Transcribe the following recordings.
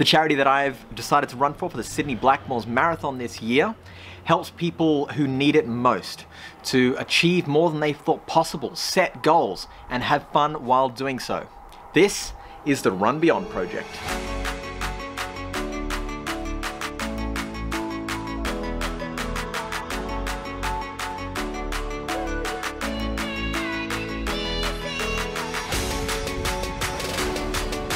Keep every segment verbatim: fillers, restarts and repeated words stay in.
The charity that I've decided to run for, for the Sydney Blackmores Marathon this year, helps people who need it most to achieve more than they thought possible, set goals, and have fun while doing so. This is the Run Beyond Project.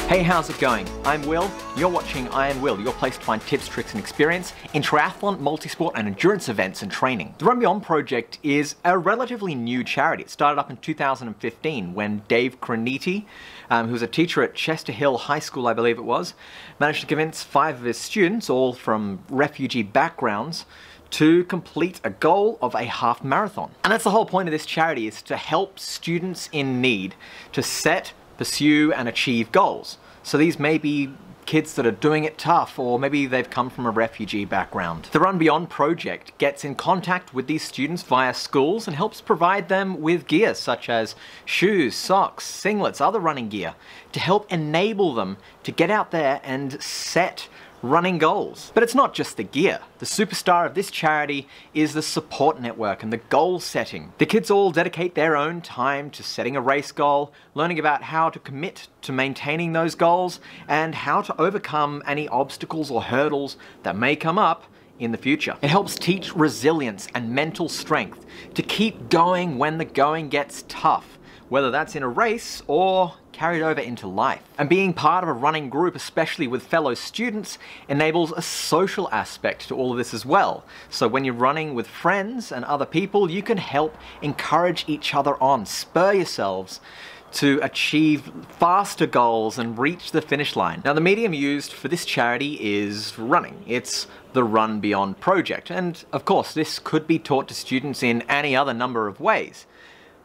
Hey, how's it going? I'm Will, you're watching I Am Will, your place to find tips, tricks and experience in triathlon, multisport and endurance events and training. The Run Beyond Project is a relatively new charity. It started up in two thousand fifteen when Dave Criniti, um, who was a teacher at Chester Hill High School, I believe it was, managed to convince five of his students, all from refugee backgrounds, to complete a goal of a half marathon. And that's the whole point of this charity, is to help students in need to set, pursue and achieve goals. So these may be kids that are doing it tough, or maybe they've come from a refugee background. The Run Beyond Project gets in contact with these students via schools and helps provide them with gear such as shoes, socks, singlets, other running gear to help enable them to get out there and set running goals. But it's not just the gear. The superstar of this charity is the support network and the goal setting. The kids all dedicate their own time to setting a race goal, learning about how to commit to maintaining those goals, and how to overcome any obstacles or hurdles that may come up in the future. It helps teach resilience and mental strength to keep going when the going gets tough, whether that's in a race or carried over into life. And being part of a running group, especially with fellow students, enables a social aspect to all of this as well. So when you're running with friends and other people, you can help encourage each other on, spur yourselves to achieve faster goals and reach the finish line. Now, the medium used for this charity is running. It's the Run Beyond Project. And of course, this could be taught to students in any other number of ways.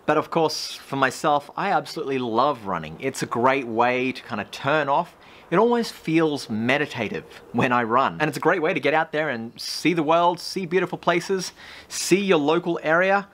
But of course, for myself, I absolutely love running. It's a great way to kind of turn off. It almost feels meditative when I run. And it's a great way to get out there and see the world, see beautiful places, see your local area,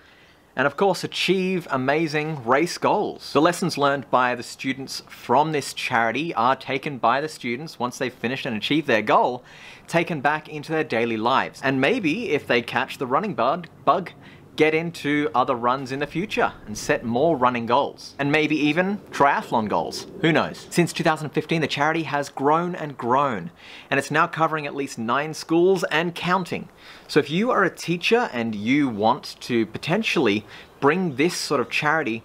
and of course, achieve amazing race goals. The lessons learned by the students from this charity are taken by the students once they've finished and achieved their goal, taken back into their daily lives. And maybe if they catch the running bug, bug, get into other runs in the future and set more running goals, and maybe even triathlon goals. Who knows? Since two thousand fifteen, the charity has grown and grown, and it's now covering at least nine schools and counting. So if you are a teacher and you want to potentially bring this sort of charity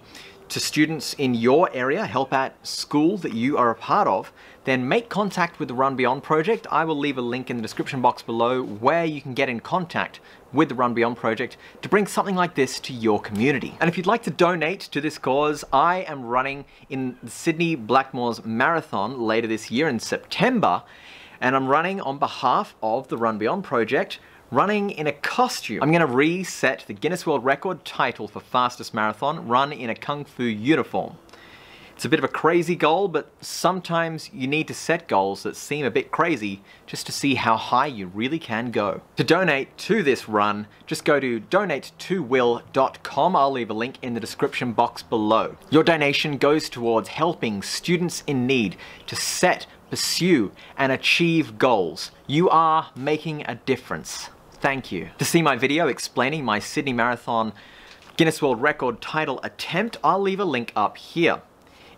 to students in your area, help at school that you are a part of, then make contact with the Run Beyond Project. I will leave a link in the description box below where you can get in contact with the Run Beyond Project to bring something like this to your community. And if you'd like to donate to this cause, I am running in the Sydney Blackmores Marathon later this year in September, and I'm running on behalf of the Run Beyond Project, running in a costume. I'm gonna reset the Guinness World Record title for fastest marathon run in a kung fu uniform. It's a bit of a crazy goal, but sometimes you need to set goals that seem a bit crazy just to see how high you really can go. To donate to this run, just go to donate two will dot com. I'll leave a link in the description box below. Your donation goes towards helping students in need to set, pursue, and achieve goals. You are making a difference. Thank you. To see my video explaining my Sydney Marathon Guinness World Record title attempt, I'll leave a link up here.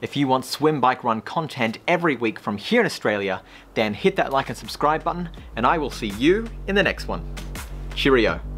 If you want swim, bike, run content every week from here in Australia, then hit that like and subscribe button, and I will see you in the next one. Cheerio.